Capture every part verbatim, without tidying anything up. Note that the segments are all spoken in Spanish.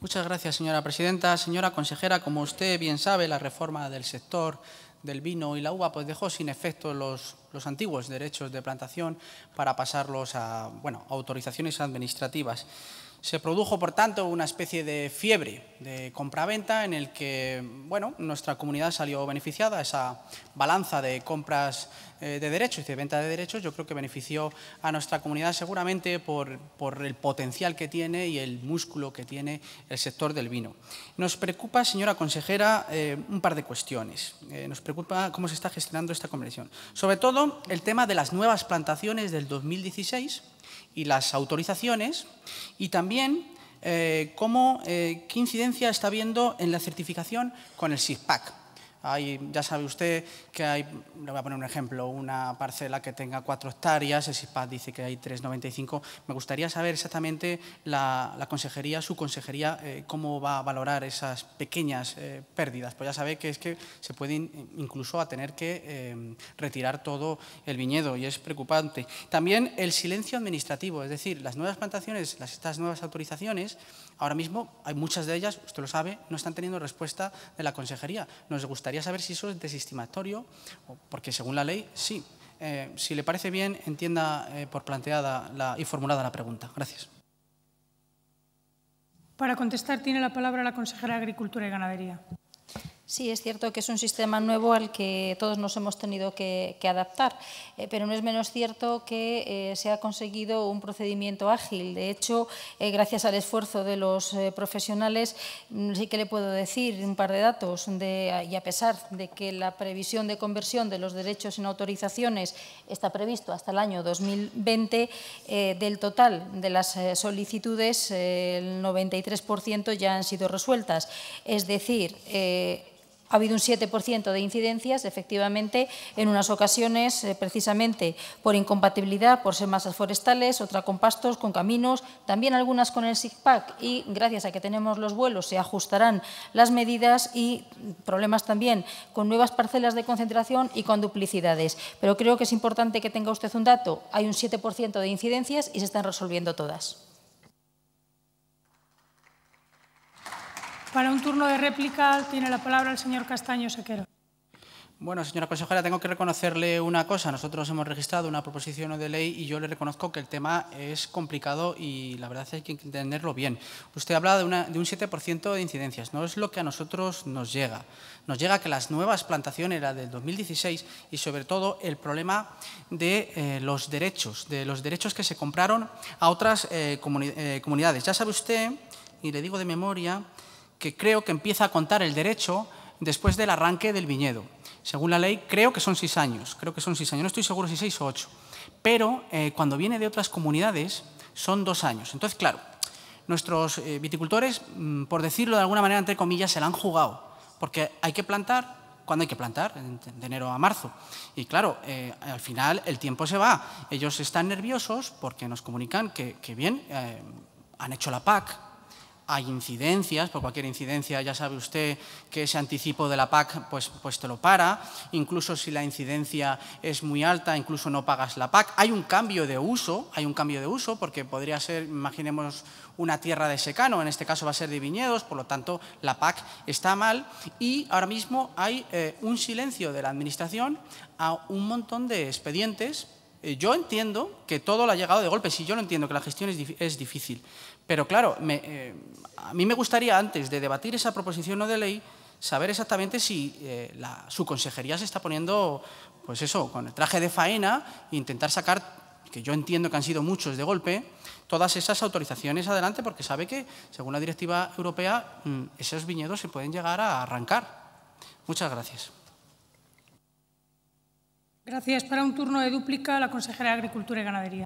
Muchas gracias, señora presidenta. Señora consejera, como usted bien sabe, la reforma del sector del vino y la uva pues dejó sin efecto los, los antiguos derechos de plantación para pasarlos a, bueno, a autorizaciones administrativas. Se produjo, por tanto, una especie de fiebre de compraventa en el que, bueno, nuestra comunidad salió beneficiada. Esa balanza de compras eh, de derechos y de venta de derechos yo creo que benefició a nuestra comunidad seguramente por, por el potencial que tiene y el músculo que tiene el sector del vino. Nos preocupa, señora consejera, eh, un par de cuestiones. Eh, nos preocupa cómo se está gestionando esta conversión. Sobre todo, el tema de las nuevas plantaciones del dos mil dieciséis... y las autorizaciones, y también eh, cómo, eh, qué incidencia está habiendo en la certificación con el SISPAC. Hay, ya sabe usted que hay, le voy a poner un ejemplo, una parcela que tenga cuatro hectáreas, el SIPAD dice que hay tres noventa y cinco. Me gustaría saber exactamente la, la consejería, su consejería, eh, cómo va a valorar esas pequeñas eh, pérdidas. Pues ya sabe que es que se puede in, incluso a tener que eh, retirar todo el viñedo y es preocupante. También el silencio administrativo, es decir, las nuevas plantaciones, las, estas nuevas autorizaciones, ahora mismo hay muchas de ellas, usted lo sabe, no están teniendo respuesta de la consejería. Nos gustaría Gustaría saber si eso es desestimatorio, porque según la ley, sí. Eh, si le parece bien, entienda eh, por planteada la, y formulada la pregunta. Gracias. Para contestar tiene la palabra la consejera de Agricultura y Ganadería. Sí, es cierto que es un sistema nuevo al que todos nos hemos tenido que, que adaptar, eh, pero no es menos cierto que eh, se ha conseguido un procedimiento ágil. De hecho, eh, gracias al esfuerzo de los eh, profesionales, sí que le puedo decir un par de datos, de, y a pesar de que la previsión de conversión de los derechos en autorizaciones está previsto hasta el año dos mil veinte, eh, del total de las eh, solicitudes, eh, el noventa y tres por ciento ya han sido resueltas. Es decir, eh, ha habido un siete por ciento de incidencias, efectivamente, en unas ocasiones, eh, precisamente por incompatibilidad, por ser masas forestales, otra con pastos, con caminos, también algunas con el SIGPAC, y gracias a que tenemos los vuelos se ajustarán las medidas, y problemas también con nuevas parcelas de concentración y con duplicidades. Pero creo que es importante que tenga usted un dato, hay un siete por ciento de incidencias y se están resolviendo todas. Para un turno de réplica tiene la palabra el señor Castaño Sequero. Bueno, señora consejera, tengo que reconocerle una cosa. Nosotros hemos registrado una proposición de ley y yo le reconozco que el tema es complicado y la verdad es que hay que entenderlo bien. Usted habla de, una, de un siete por ciento de incidencias. No es lo que a nosotros nos llega. Nos llega que las nuevas plantaciones, la del dos mil dieciséis, y sobre todo el problema de eh, los derechos, de los derechos que se compraron a otras eh, comuni eh, comunidades. Ya sabe usted, y le digo de memoria, que creo que empieza a contar el derecho después del arranque del viñedo. Según la ley, creo que son seis años, creo que son seis años, no estoy seguro si seis o ocho, pero eh, cuando viene de otras comunidades son dos años. Entonces, claro, nuestros eh, viticultores, mmm, por decirlo de alguna manera, entre comillas, se la han jugado, porque hay que plantar cuando hay que plantar, de enero a marzo. Y claro, eh, al final el tiempo se va. Ellos están nerviosos porque nos comunican que, que bien, eh, han hecho la P A C, hay incidencias, por cualquier incidencia ya sabe usted que ese anticipo de la P A C pues, pues te lo para, incluso si la incidencia es muy alta, incluso no pagas la P A C. Hay un cambio de uso, hay un cambio de uso porque podría ser, imaginemos, una tierra de secano, en este caso va a ser de viñedos, por lo tanto la P A C está mal y ahora mismo hay eh, un silencio de la Administración a un montón de expedientes. Yo entiendo que todo lo ha llegado de golpe, sí, yo lo entiendo, que la gestión es, es difícil, pero claro, me, eh, a mí me gustaría, antes de debatir esa proposición no de ley, saber exactamente si eh, la, su consejería se está poniendo, pues eso, con el traje de faena e intentar sacar, que yo entiendo que han sido muchos de golpe, todas esas autorizaciones adelante, porque sabe que, según la directiva europea, esos viñedos se pueden llegar a arrancar. Muchas gracias. Gracias. Para un turno de dúplica, la consejera de Agricultura y Ganadería.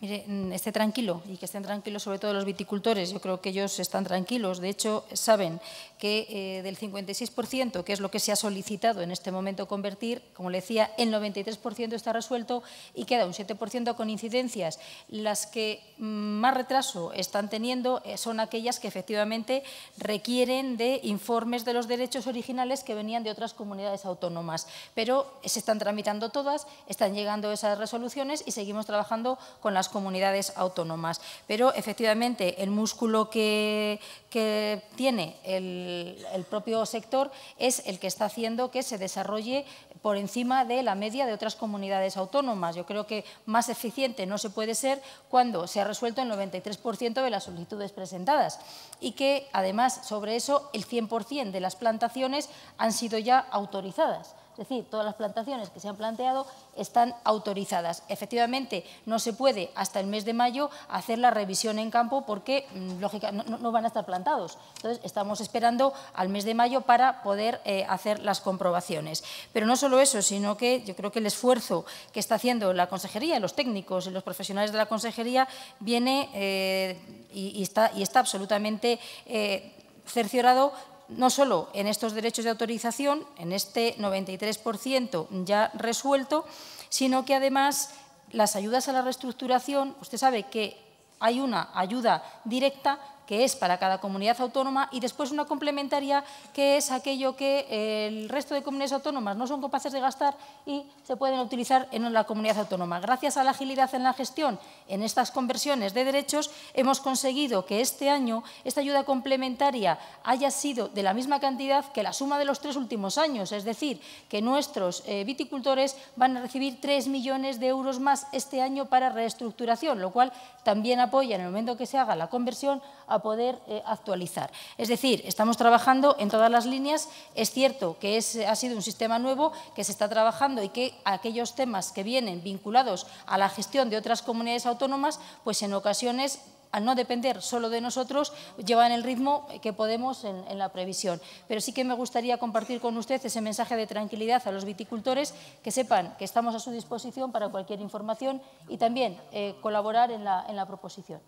Mire, esté tranquilo y que estén tranquilos sobre todo los viticultores. Yo creo que ellos están tranquilos. De hecho, saben que eh, del cincuenta y seis por ciento, que es lo que se ha solicitado en este momento convertir, como le decía, el noventa y tres por ciento está resuelto y queda un siete por ciento con incidencias. Las que más retraso están teniendo son aquellas que efectivamente requieren de informes de los derechos originales que venían de otras comunidades autónomas. Pero se están tramitando todas, están llegando esas resoluciones y seguimos trabajando con las las comunidades autónomas. Pero, efectivamente, el músculo que, que tiene el, el propio sector es el que está haciendo que se desarrolle por encima de la media de otras comunidades autónomas. Yo creo que más eficiente no se puede ser cuando se ha resuelto el noventa y tres por ciento de las solicitudes presentadas y que, además, sobre eso, el cien por cien de las plantaciones han sido ya autorizadas. Es decir, todas las plantaciones que se han planteado están autorizadas. Efectivamente, no se puede hasta el mes de mayo hacer la revisión en campo porque, lógicamente, no, no van a estar plantados. Entonces, estamos esperando al mes de mayo para poder eh, hacer las comprobaciones. Pero no solo eso, sino que yo creo que el esfuerzo que está haciendo la consejería, los técnicos y los profesionales de la consejería, viene eh, y, y, está, y está absolutamente eh, cerciorado, no solo en estos derechos de autorización, en este noventa y tres por ciento ya resuelto, sino que además las ayudas a la reestructuración, usted sabe que hay una ayuda directa que es para cada comunidad autónoma y después una complementaria que es aquello que el resto de comunidades autónomas no son capaces de gastar y se pueden utilizar en la comunidad autónoma. Gracias a la agilidad en la gestión, en estas conversiones de derechos, hemos conseguido que este año esta ayuda complementaria haya sido de la misma cantidad que la suma de los tres últimos años, es decir, que nuestros eh, viticultores van a recibir tres millones de euros más este año para reestructuración, lo cual también apoya en el momento que se haga la conversión a a poder eh, actualizar. Es decir, estamos trabajando en todas las líneas. Es cierto que es, ha sido un sistema nuevo que se está trabajando y que aquellos temas que vienen vinculados a la gestión de otras comunidades autónomas, pues en ocasiones, al no depender solo de nosotros, llevan el ritmo que podemos en, en la previsión. Pero sí que me gustaría compartir con usted ese mensaje de tranquilidad a los viticultores, que sepan que estamos a su disposición para cualquier información y también eh, colaborar en la, en la proposición.